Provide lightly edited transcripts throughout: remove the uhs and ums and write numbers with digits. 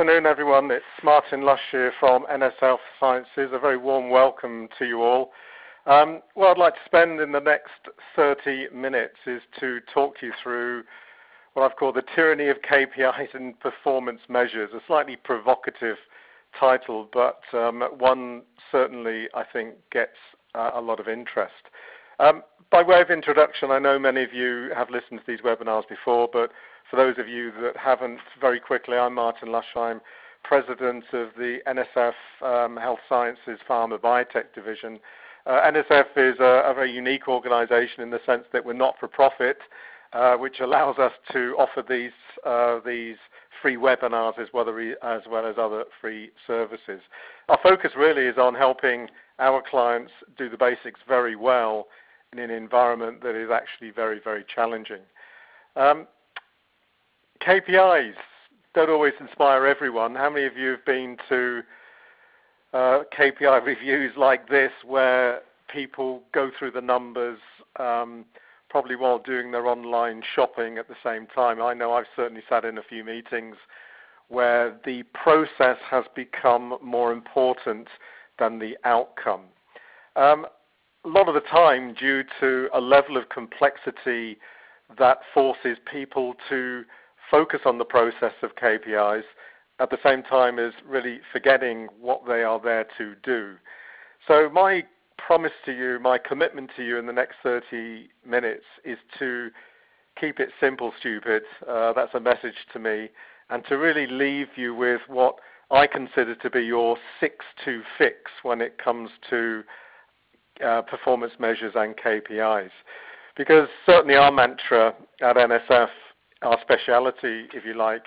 afternoon, everyone. It's Martin Lush here from NSF Sciences. A very warm welcome to you all. What I'd like to spend in the next 30 minutes is to talk you through what I've called the tyranny of KPIs and performance measures, a slightly provocative title, but one certainly, I think, gets a lot of interest. By way of introduction, I know many of you have listened to these webinars before, but for those of you that haven't, very quickly, I'm Martin Lush. I'm president of the NSF Health Sciences Pharma Biotech Division. NSF is a very unique organization in the sense that we're not for profit, which allows us to offer these free webinars as well as other free services. Our focus really is on helping our clients do the basics very well in an environment that is actually very, very challenging. KPIs don't always inspire everyone. How many of you have been to KPI reviews like this where people go through the numbers probably while doing their online shopping at the same time? I know I've certainly sat in a few meetings where the process has become more important than the outcome. A lot of the time due to a level of complexity that forces people to focus on the process of KPIs at the same time as really forgetting what they are there to do. So my promise to you, my commitment to you in the next 30 minutes is to keep it simple, stupid. That's a message to me, and to really leave you with what I consider to be your 6-to-fix when it comes to performance measures and KPIs. Because certainly our mantra at NSF, our speciality, if you like,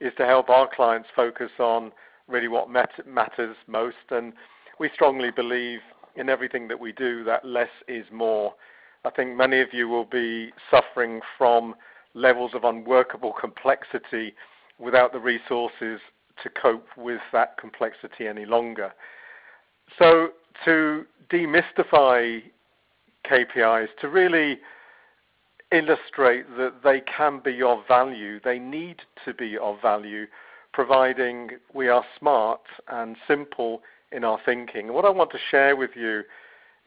is to help our clients focus on really what matters most. And we strongly believe in everything that we do that less is more. I think many of you will be suffering from levels of unworkable complexity without the resources to cope with that complexity any longer. So to demystify KPIs, to really illustrate that they can be of value, they need to be of value, providing we are smart and simple in our thinking. And what I want to share with you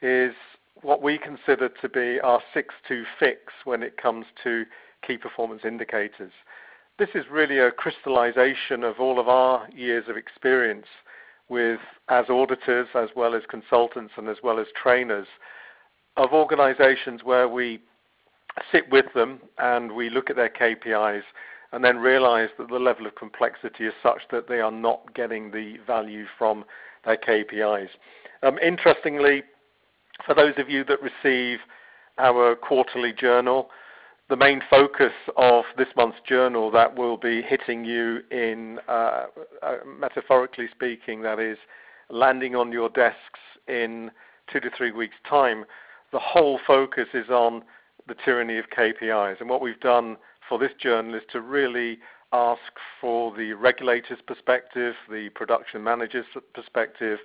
is what we consider to be our 6-to-fix when it comes to key performance indicators. This is really a crystallization of all of our years of experience with, as auditors, as well as consultants, and as well as trainers, of organizations where we sit with them and we look at their KPIs and then realize that the level of complexity is such that they are not getting the value from their KPIs. Interestingly, for those of you that receive our quarterly journal, the main focus of this month's journal that will be hitting you in, metaphorically speaking, that is, landing on your desks in 2 to 3 weeks' time, the whole focus is on the tyranny of KPIs. And what we've done for this journal is to really ask for the regulator's perspective, the production manager's perspective,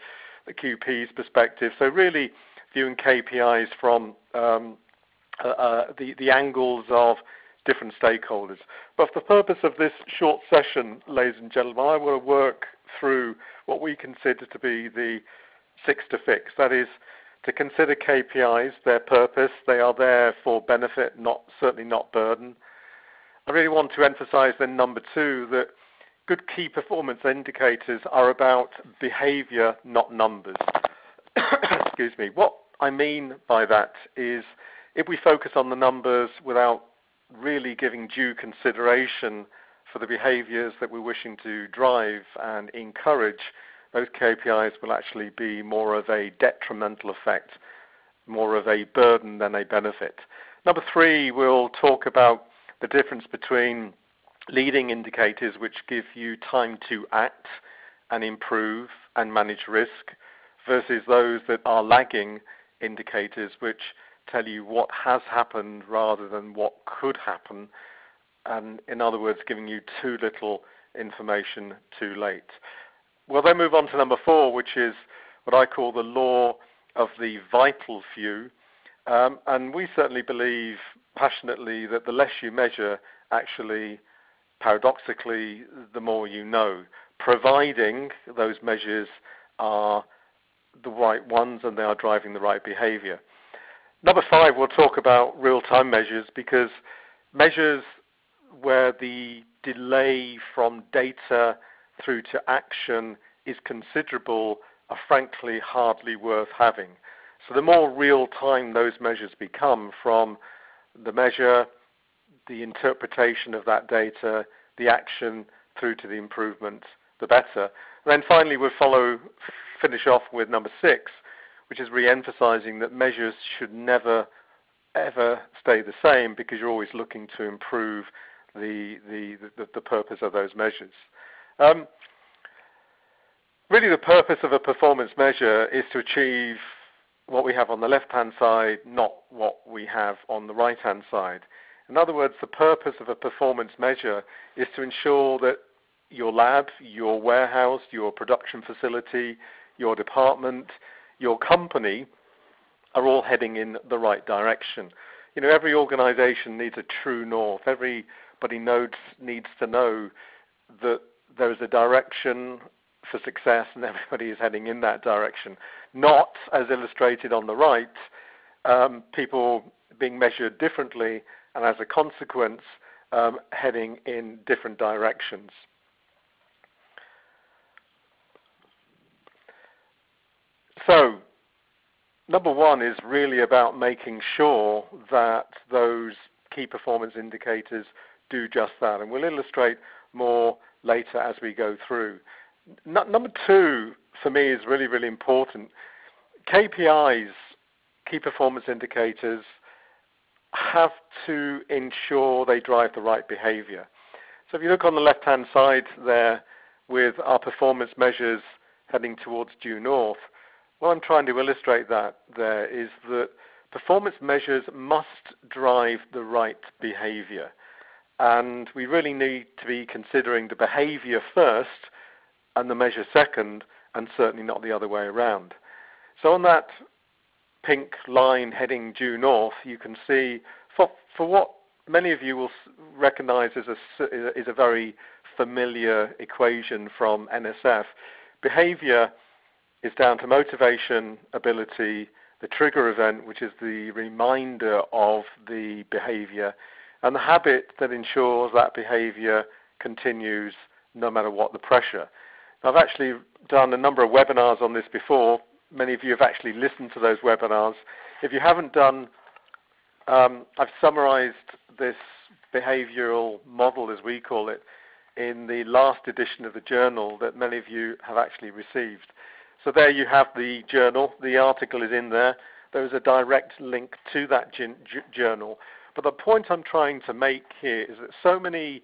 the QP's perspective. So really viewing KPIs from the angles of different stakeholders. But for the purpose of this short session, ladies and gentlemen, I want to work through what we consider to be the 6-to-fix. That is, to consider KPIs, their purpose. They are there for benefit, certainly not burden. I really want to emphasize then, number two, that good key performance indicators are about behavior, not numbers. Excuse me. What I mean by that is if we focus on the numbers without really giving due consideration for the behaviors that we're wishing to drive and encourage, those KPIs will actually be more of a detrimental effect, more of a burden than a benefit. Number three, we'll talk about the difference between leading indicators, which give you time to act and improve and manage risk, versus those that are lagging indicators, which tell you what has happened rather than what could happen, and in other words, giving you too little information too late. We'll then move on to number four, which is what I call the law of the vital few. And we certainly believe passionately that the less you measure, actually, paradoxically, the more you know. providing those measures are the right ones and they are driving the right behaviour. Number 5, we'll talk about real-time measures, because measures where the delay from data through to action is considerable are frankly hardly worth having. So the more real-time those measures become, from the measure, the interpretation of that data, the action through to the improvement, the better. And then finally we'll finish off with number 6, which is re-emphasizing that measures should never ever stay the same, because you're always looking to improve the purpose of those measures. Really the purpose of a performance measure is to achieve what we have on the left-hand side, not what we have on the right-hand side. In other words, the purpose of a performance measure is to ensure that your lab, your warehouse, your production facility, your department, your company are all heading in the right direction. You know, every organization needs a true north. Everybody needs to know that there is a direction for success and everybody is heading in that direction. Not, as illustrated on the right, people being measured differently and as a consequence heading in different directions. So, number 1 is really about making sure that those key performance indicators do just that, and we'll illustrate more later as we go through. Number 2 for me is really, really important. KPIs, key performance indicators, have to ensure they drive the right behavior. So if you look on the left-hand side there with our performance measures heading towards due north, what I'm trying to illustrate that there is that performance measures must drive the right behavior. And we really need to be considering the behavior first and the measure second, and certainly not the other way around. So on that pink line heading due north, you can see for what many of you will recognize as a very familiar equation from NSF, behavior is down to motivation, ability, the trigger event, which is the reminder of the behavior, and the habit that ensures that behavior continues no matter what the pressure. Now, I've actually done a number of webinars on this before. Many of you have actually listened to those webinars. If you haven't done, I've summarized this behavioral model, as we call it, in the last edition of the journal that many of you have actually received. So there you have the journal. The article is in there. There is a direct link to that journal. But the point I'm trying to make here is that so many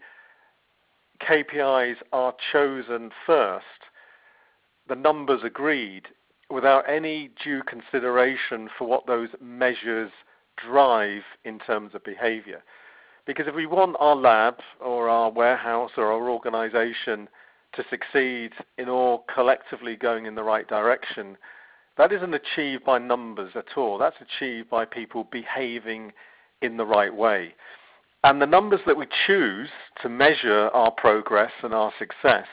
KPIs are chosen first, the numbers agreed, without any due consideration for what those measures drive in terms of behavior. Because if we want our lab or our warehouse or our organization to succeed in all collectively going in the right direction, that isn't achieved by numbers at all. That's achieved by people behaving in the right way. And the numbers that we choose to measure our progress and our success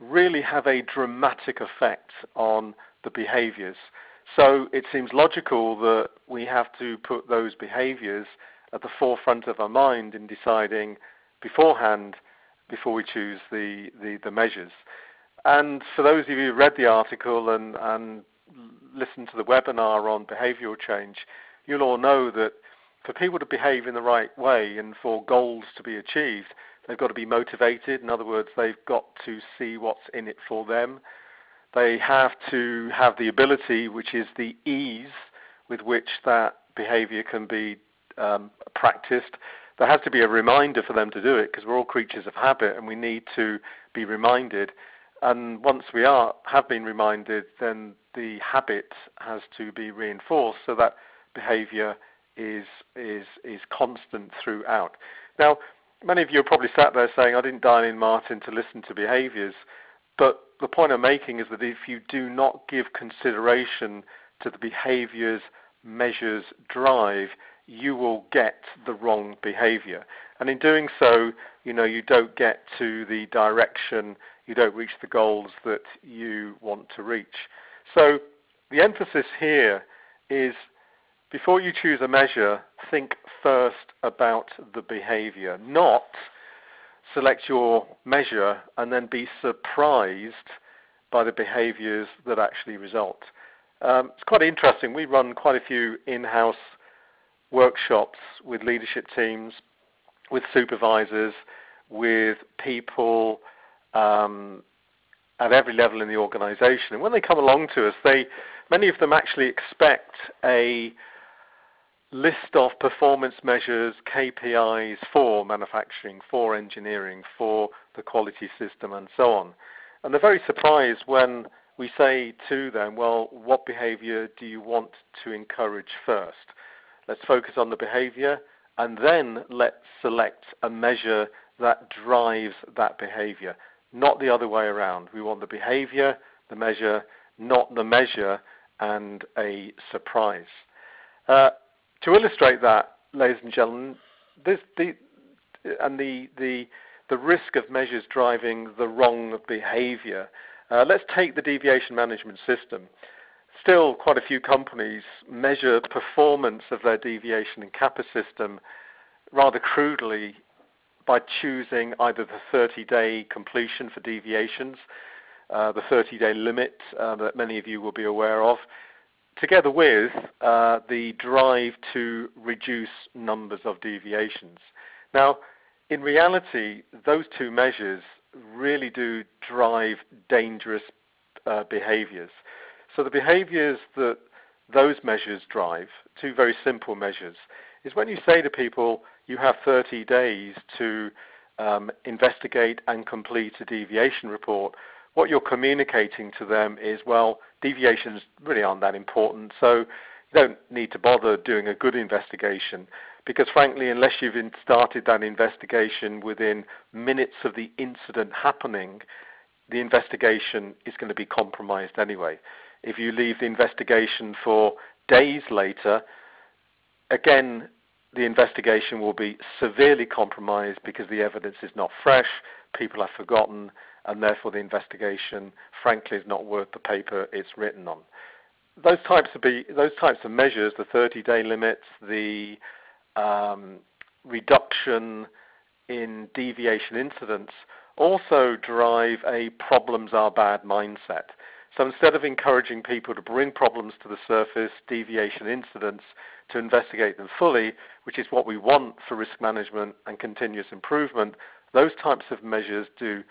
really have a dramatic effect on the behaviors. So it seems logical that we have to put those behaviors at the forefront of our mind in deciding beforehand, before we choose the measures. And for those of you who read the article and listened to the webinar on behavioral change, you'll all know that for people to behave in the right way and for goals to be achieved, they've got to be motivated. In other words, they've got to see what's in it for them. They have to have the ability, which is the ease with which that behavior can be practiced. There has to be a reminder for them to do it, because we're all creatures of habit and we need to be reminded. And once we have been reminded, then the habit has to be reinforced so that behavior is constant throughout. Now, many of you are probably sat there saying, I didn't dial in Martin to listen to behaviors. But the point I'm making is that if you do not give consideration to the behaviors measures drive, you will get the wrong behavior. And in doing so, you know, you don't get to the direction you don't reach the goals that you want to reach. So the emphasis here is, before you choose a measure, think first about the behavior, not select your measure and then be surprised by the behaviors that actually result. It's quite interesting. We run quite a few in-house workshops with leadership teams, with supervisors, with people at every level in the organization. And when they come along to us, many of them actually expect a list of performance measures, KPIs for manufacturing, for engineering, for the quality system, and so on. And they're very surprised when we say to them, well, what behavior do you want to encourage first? Let's focus on the behavior, and then let's select a measure that drives that behavior, not the other way around. We want the behavior, the measure, not the measure and a surprise. To illustrate that, ladies and gentlemen, the risk of measures driving the wrong behavior. Let's take the deviation management system. Still, quite a few companies measure performance of their deviation and CAPA system rather crudely by choosing either the 30-day completion for deviations, the 30-day limit that many of you will be aware of, together with the drive to reduce numbers of deviations. Now, in reality, those two measures really do drive dangerous behaviors. So the behaviors that those measures drive, two very simple measures, is when you say to people, you have 30 days to investigate and complete a deviation report, what you're communicating to them is, well, deviations really aren't that important, so you don't need to bother doing a good investigation, because frankly, unless you've started that investigation within minutes of the incident happening, the investigation is going to be compromised anyway. If you leave the investigation for days later, again, the investigation will be severely compromised because the evidence is not fresh, people have forgotten, and therefore the investigation, frankly, is not worth the paper it's written on. Those types of measures, the 30-day limits, the reduction in deviation incidents, also drive a problems are bad mindset. So instead of encouraging people to bring problems to the surface, deviation incidents, to investigate them fully, which is what we want for risk management and continuous improvement, those types of measures do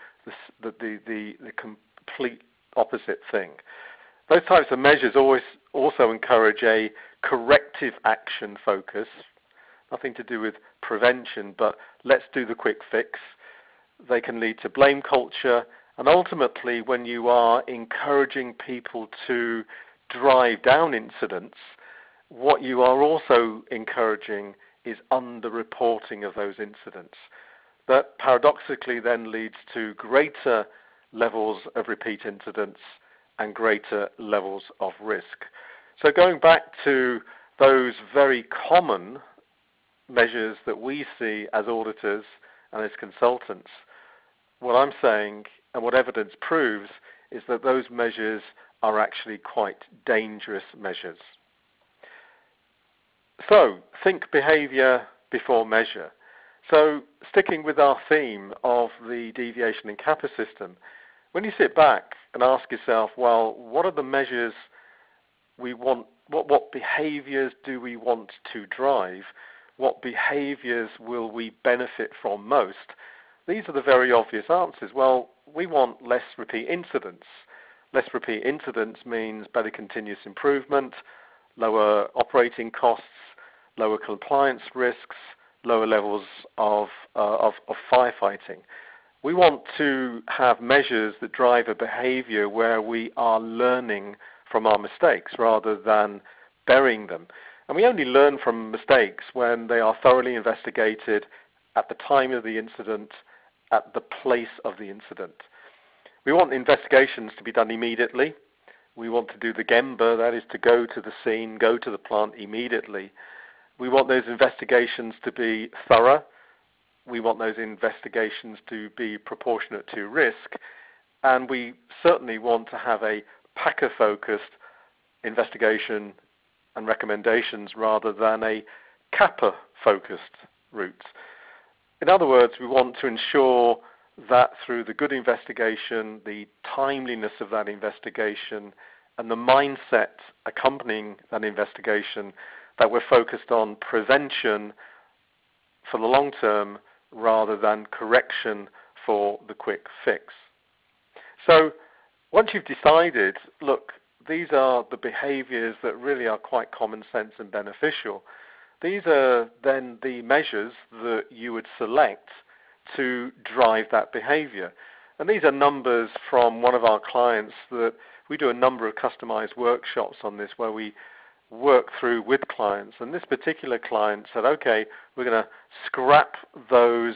the complete opposite thing. Those types of measures always also encourage a corrective action focus, nothing to do with prevention, but let's do the quick fix. They can lead to blame culture, and ultimately when you are encouraging people to drive down incidents, what you are also encouraging is underreporting of those incidents. That paradoxically then leads to greater levels of repeat incidents and greater levels of risk. So going back to those very common measures that we see as auditors and as consultants, what I'm saying and what evidence proves is that those measures are actually quite dangerous measures. So think behavior before measure. So sticking with our theme of the deviation and CAPA system, when you sit back and ask yourself, well, what are the measures we want, what behaviors do we want to drive? What behaviors will we benefit from most? These are the very obvious answers. Well, we want less repeat incidents. Less repeat incidents means better continuous improvement, lower operating costs, lower compliance risks, lower levels of firefighting. We want to have measures that drive a behavior where we are learning from our mistakes rather than burying them. And we only learn from mistakes when they are thoroughly investigated at the time of the incident, at the place of the incident. We want investigations to be done immediately. We want to do the gemba, that is to go to the scene, go to the plant immediately. We want those investigations to be thorough. We want those investigations to be proportionate to risk. And we certainly want to have a PACA-focused investigation and recommendations rather than a CAPA-focused route. In other words, we want to ensure that through the good investigation, the timeliness of that investigation, and the mindset accompanying that investigation, that we're focused on prevention for the long term rather than correction for the quick fix. So once you've decided, look, these are the behaviors that really are quite common sense and beneficial, these are then the measures that you would select to drive that behavior. And these are numbers from one of our clients that we do a number of customized workshops on this where we work through with clients. And this particular client said, okay, we're going to scrap those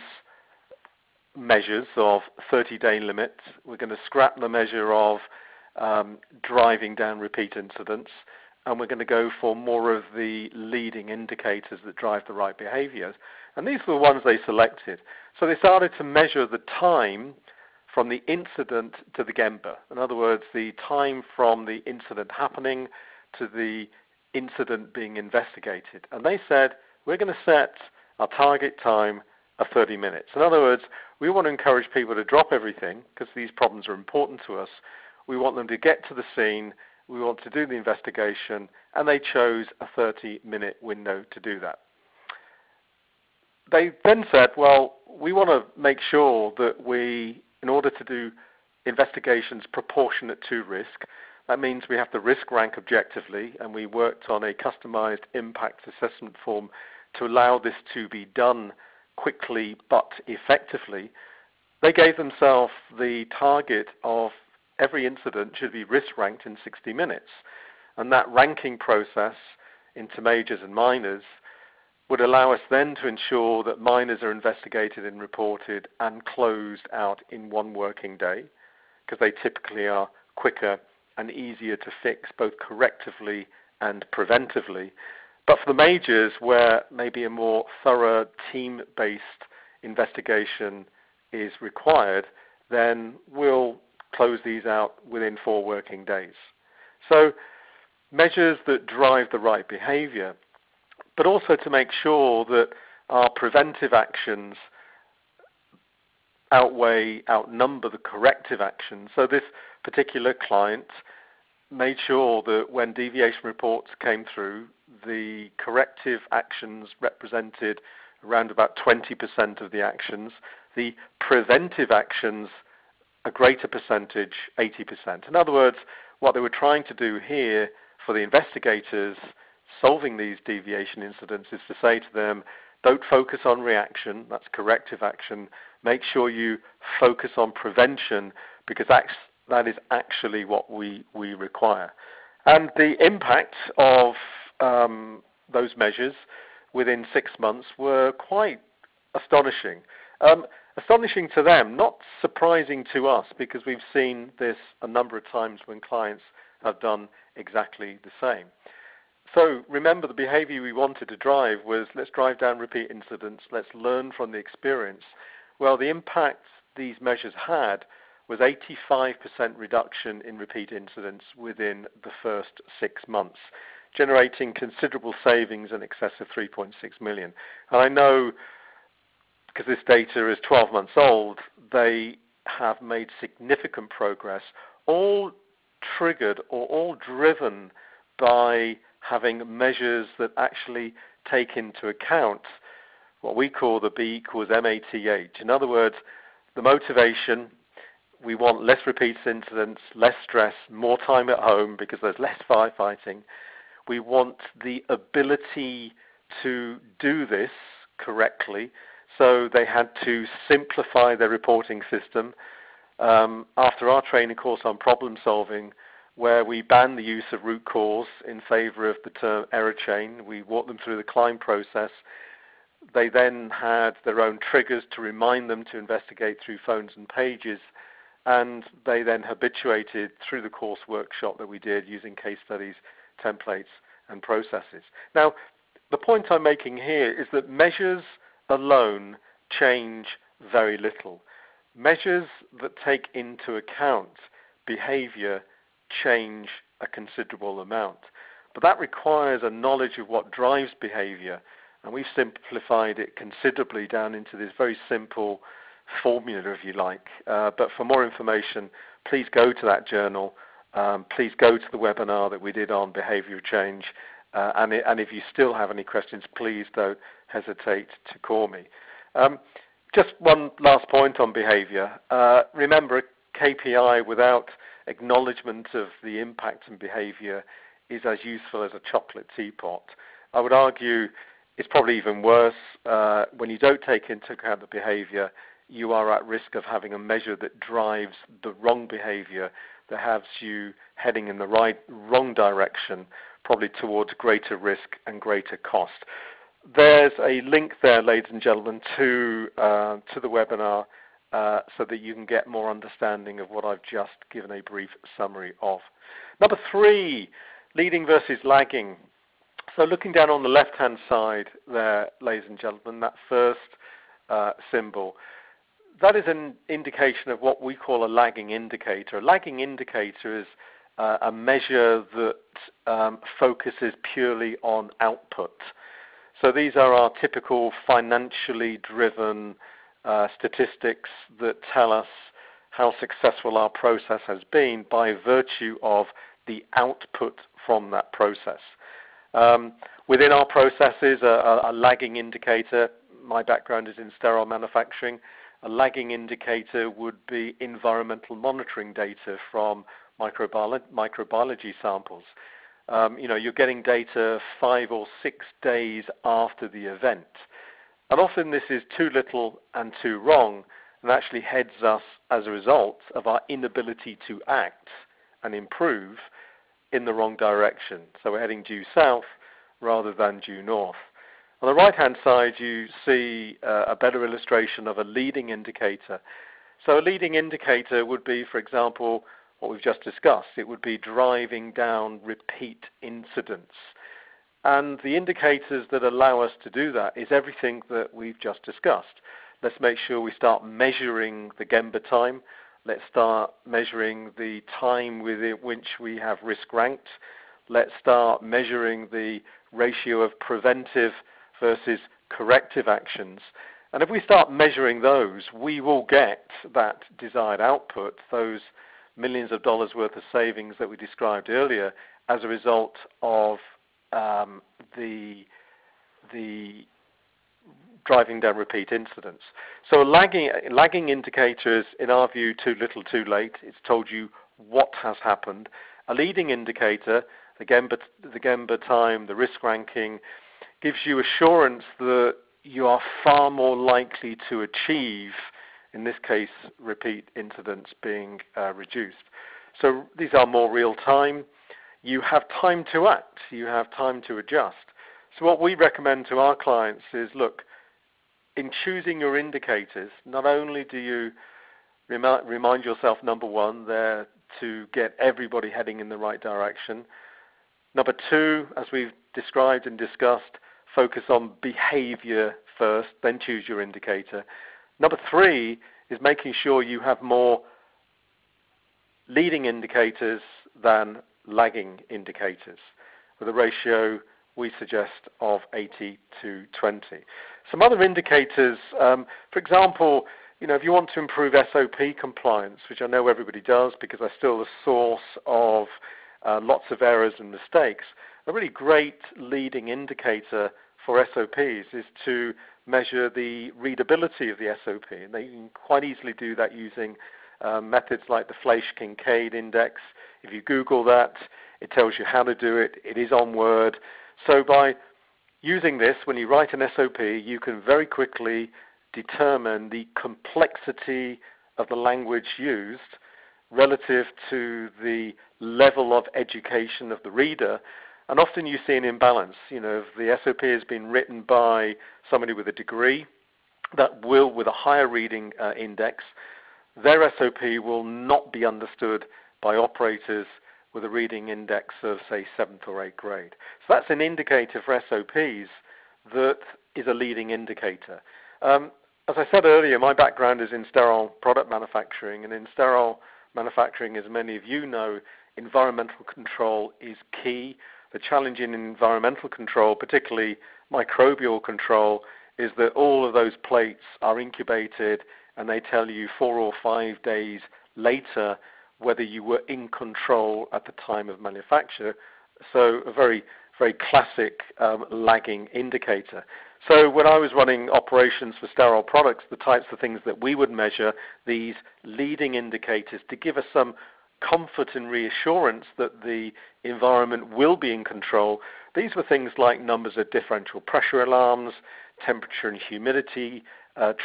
measures of 30-day limits. We're going to scrap the measure of driving down repeat incidents. And we're going to go for more of the leading indicators that drive the right behaviors. And these were the ones they selected. So they started to measure the time from the incident to the gemba. In other words, the time from the incident happening to the incident being investigated. And they said, we're going to set our target time of 30 minutes. In other words, we want to encourage people to drop everything because these problems are important to us. We want them to get to the scene. We want to do the investigation. And they chose a 30-minute window to do that. They then said, well, we want to make sure that we, in order to do investigations proportionate to risk, that means we have to risk rank objectively, and we worked on a customized impact assessment form to allow this to be done quickly but effectively. They gave themselves the target of every incident should be risk ranked in 60 minutes. And that ranking process into majors and minors would allow us then to ensure that minors are investigated and reported and closed out in one working day, because they typically are quicker and easier to fix both correctively and preventively. But for the majors, where maybe a more thorough team-based investigation is required, then we'll close these out within 4 working days. So measures that drive the right behavior, but also to make sure that our preventive actions outnumber the corrective actions. So this particular client made sure that when deviation reports came through, the corrective actions represented around about 20% of the actions. The preventive actions, a greater percentage, 80%. In other words, what they were trying to do here for the investigators solving these deviation incidents is to say to them, don't focus on reaction, that's corrective action. Make sure you focus on prevention, because that is actually what we require. And the impact of those measures within 6 months were quite astonishing. Astonishing to them, not surprising to us, because we've seen this a number of times when clients have done exactly the same. So remember, the behavior we wanted to drive was, let's drive down repeat incidents, let's learn from the experience. Well, the impact these measures had was 85% reduction in repeat incidents within the first 6 months, generating considerable savings in excess of 3.6 million. And I know, because this data is 12 months old, they have made significant progress, all triggered or all driven by having measures that actually take into account what we call the B=MATH. In other words, the motivation, we want less repeat incidents, less stress, more time at home because there's less firefighting. We want the ability to do this correctly, so they had to simplify their reporting system. After our training course on problem solving, where we ban the use of root cause in favor of the term error chain. We walked them through the climb process. They then had their own triggers to remind them to investigate through phones and pages. And they then habituated through the course workshop that we did using case studies, templates, and processes. Now, the point I'm making here is that measures alone change very little. Measures that take into account behavior change a considerable amount, but that requires a knowledge of what drives behavior, and we've simplified it considerably down into this very simple formula, if you like. But for more information, please go to that journal. Please go to the webinar that we did on behavioral change. And if you still have any questions, please don't hesitate to call me. Just one last point on behavior. Remember, a KPI without acknowledgement of the impact on behavior is as useful as a chocolate teapot. I would argue it's probably even worse. When you don't take into account the behavior, you are at risk of having a measure that drives the wrong behavior, that has you heading in the wrong direction, probably towards greater risk and greater cost. There's a link there, ladies and gentlemen, to the webinar so that you can get more understanding of what I've just given a brief summary of. Number three, leading versus lagging. So looking down on the left-hand side there, ladies and gentlemen, that first symbol, that is an indication of what we call a lagging indicator. A lagging indicator is a measure that focuses purely on output. So these are our typical financially driven statistics that tell us how successful our process has been by virtue of the output from that process. Within our processes, a lagging indicator, my background is in sterile manufacturing, a lagging indicator would be environmental monitoring data from microbiology samples. You know, you're getting data 5 or 6 days after the event. And often this is too little and too wrong, and actually heads us as a result of our inability to act and improve in the wrong direction. So we're heading due south rather than due north. On the right-hand side, you see a better illustration of a leading indicator. So a leading indicator would be, for example, what we've just discussed. It would be driving down repeat incidents. And the indicators that allow us to do that is everything that we've just discussed. Let's make sure we start measuring the gemba time. Let's start measuring the time within which we have risk ranked. Let's start measuring the ratio of preventive versus corrective actions. And if we start measuring those, we will get that desired output, those millions of dollars worth of savings that we described earlier as a result of the driving down repeat incidents. So a lagging indicator is, in our view, too little too late. It's told you what has happened. A leading indicator, again, but the gemba time, the risk ranking, gives you assurance that you are far more likely to achieve, in this case, repeat incidents being reduced. So these are more real time. You have time to act. You have time to adjust. So what we recommend to our clients is, look, in choosing your indicators, not only do you remind yourself, number one, they're to get everybody heading in the right direction. Number two, as we've described and discussed, focus on behavior first, then choose your indicator. Number three is making sure you have more leading indicators than lagging indicators, with a ratio we suggest of 80:20. Some other indicators, for example, you know, if you want to improve SOP compliance, which I know everybody does because that's still the source of lots of errors and mistakes, a really great leading indicator for SOPs is to measure the readability of the SOP. And you can quite easily do that using methods like the Flesch-Kincaid index. If you Google that, it tells you how to do it. It is on Word. So by using this, when you write an SOP, you can very quickly determine the complexity of the language used relative to the level of education of the reader. And often you see an imbalance. You know, if the SOP has been written by somebody with a degree that will, with a higher reading index, their SOP will not be understood by operators with a reading index of, say, 7th or 8th grade. So that's an indicator for SOPs that is a leading indicator. As I said earlier, my background is in sterile product manufacturing, and in sterile manufacturing, as many of you know, environmental control is key. The challenge in environmental control, particularly microbial control, is that all of those plates are incubated and they tell you 4 or 5 days later whether you were in control at the time of manufacture. So a very, very classic lagging indicator. So when I was running operations for sterile products, the types of things that we would measure, these leading indicators to give us some comfort and reassurance that the environment will be in control, these were things like numbers of differential pressure alarms, temperature and humidity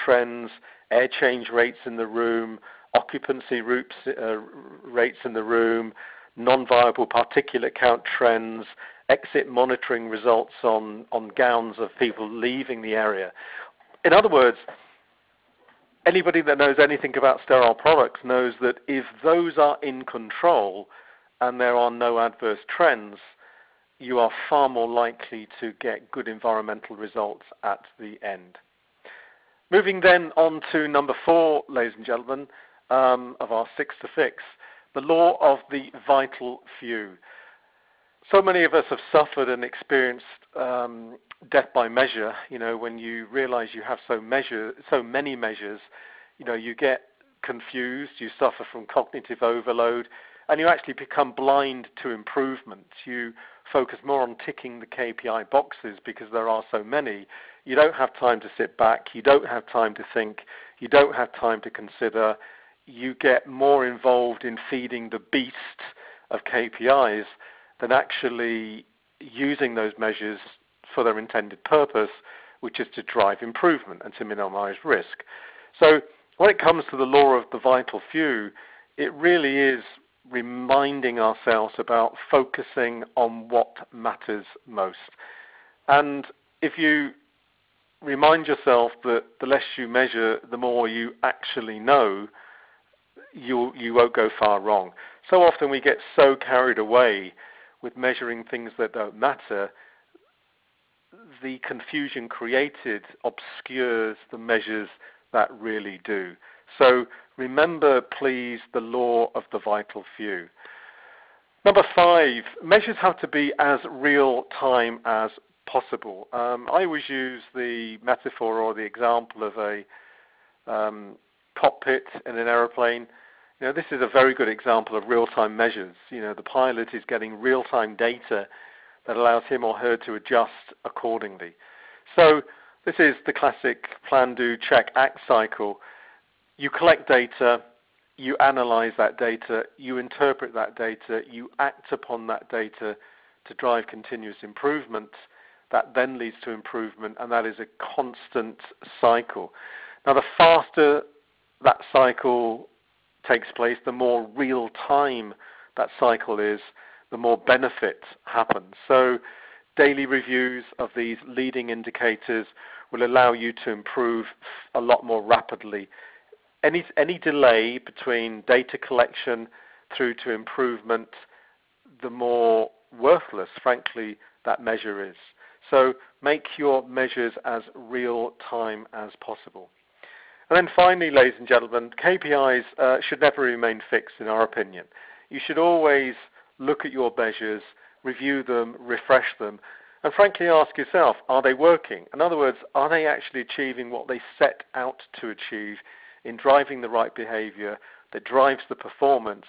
trends, air change rates in the room, occupancy rates in the room, non-viable particulate count trends, exit monitoring results on gowns of people leaving the area. In other words, anybody that knows anything about sterile products knows that if those are in control and there are no adverse trends, you are far more likely to get good environmental results at the end. Moving then on to number 4, ladies and gentlemen, of our 6 to fix, the law of the vital few. So many of us have suffered and experienced death by measure. You know, when you realize you have so many measures, you know, you get confused, you suffer from cognitive overload, and you actually become blind to improvement. You focus more on ticking the KPI boxes because there are so many. You don't have time to sit back. You don't have time to think. You don't have time to consider. You get more involved in feeding the beast of KPIs than actually using those measures for their intended purpose, which is to drive improvement and to minimize risk. So when it comes to the law of the vital few, it really is reminding ourselves about focusing on what matters most. And if you remind yourself that the less you measure, the more you actually know, you won't go far wrong. So often we get so carried away with measuring things that don't matter, the confusion created obscures the measures that really do. So remember, please, the law of the vital few. Number 5, measures have to be as real time as possible. I always use the metaphor or the example of a cockpit in an aeroplane. You know, this is a very good example of real-time measures. You know, the pilot is getting real-time data that allows him or her to adjust accordingly. So this is the classic plan, do, check, act cycle. You collect data, you analyze that data, you interpret that data, you act upon that data to drive continuous improvement. That then leads to improvement, and that is a constant cycle. Now, the faster that cycle takes place, the more real time that cycle is, the more benefit happens. So daily reviews of these leading indicators will allow you to improve a lot more rapidly. Any delay between data collection through to improvement, the more worthless, frankly, that measure is. So make your measures as real time as possible. And then finally, ladies and gentlemen, KPIs should never remain fixed, in our opinion. You should always look at your measures, review them, refresh them, and frankly ask yourself, are they working? In other words, are they actually achieving what they set out to achieve in driving the right behavior that drives the performance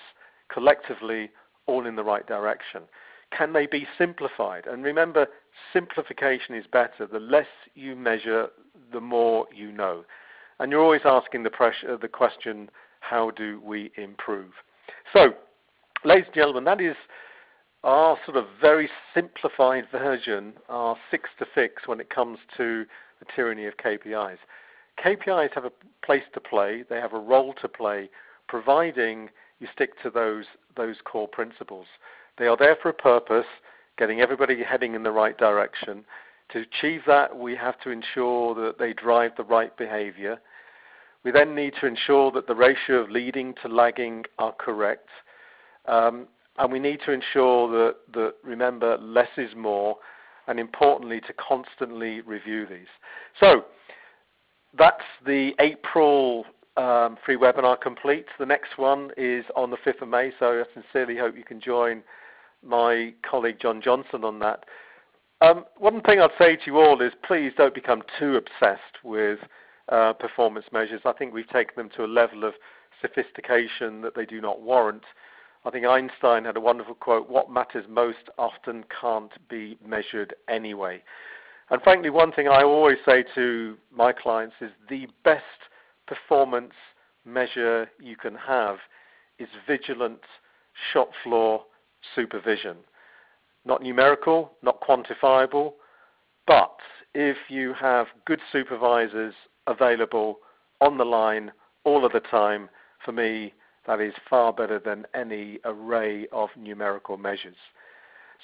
collectively all in the right direction? Can they be simplified? And remember, simplification is better. The less you measure, the more you know. And you're always asking the question, how do we improve? So, ladies and gentlemen, that is our sort of very simplified version, our 6 to fix when it comes to the tyranny of KPIs. KPIs have a place to play, they have a role to play, providing you stick to those core principles. They are there for a purpose, getting everybody heading in the right direction. To achieve that, we have to ensure that they drive the right behavior. We then need to ensure that the ratio of leading to lagging are correct. And we need to ensure that, remember, less is more, and importantly, to constantly review these. So That's the April free webinar complete. The next one is on the 5th of May, so I sincerely hope you can join my colleague John Johnson on that. One thing I'd say to you all is please don't become too obsessed with performance measures. I think we've taken them to a level of sophistication that they do not warrant. I think Einstein had a wonderful quote, "What matters most often can't be measured anyway." And frankly, one thing I always say to my clients is the best performance measure you can have is vigilant shop floor supervision. Not numerical, not quantifiable, but if you have good supervisors available on the line all of the time, for me, that is far better than any array of numerical measures.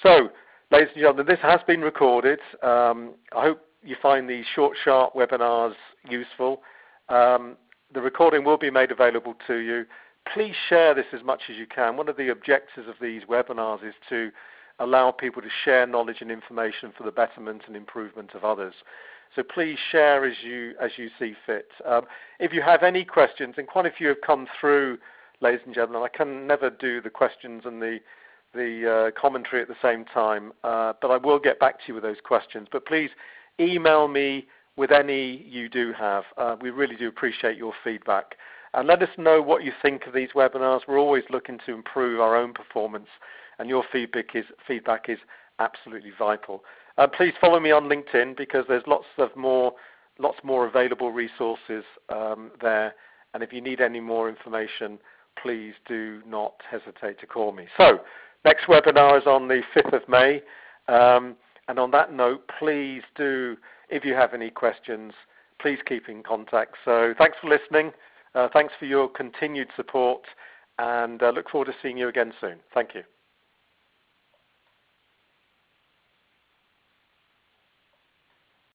So, ladies and gentlemen, this has been recorded. I hope you find these short, sharp webinars useful. The recording will be made available to you. Please share this as much as you can. One of the objectives of these webinars is to allow people to share knowledge and information for the betterment and improvement of others. So please share as you see fit. If you have any questions, and quite a few have come through, ladies and gentlemen, I can never do the questions and the commentary at the same time, but I will get back to you with those questions. But please email me with any you do have. We really do appreciate your feedback. And let us know what you think of these webinars. We're always looking to improve our own performance, and your feedback is absolutely vital. Please follow me on LinkedIn because there's lots more available resources there. And if you need any more information, please do not hesitate to call me. So, next webinar is on the 5th of May. And on that note, please do, if you have any questions, please keep in contact. So, thanks for listening. Thanks for your continued support. And I look forward to seeing you again soon. Thank you.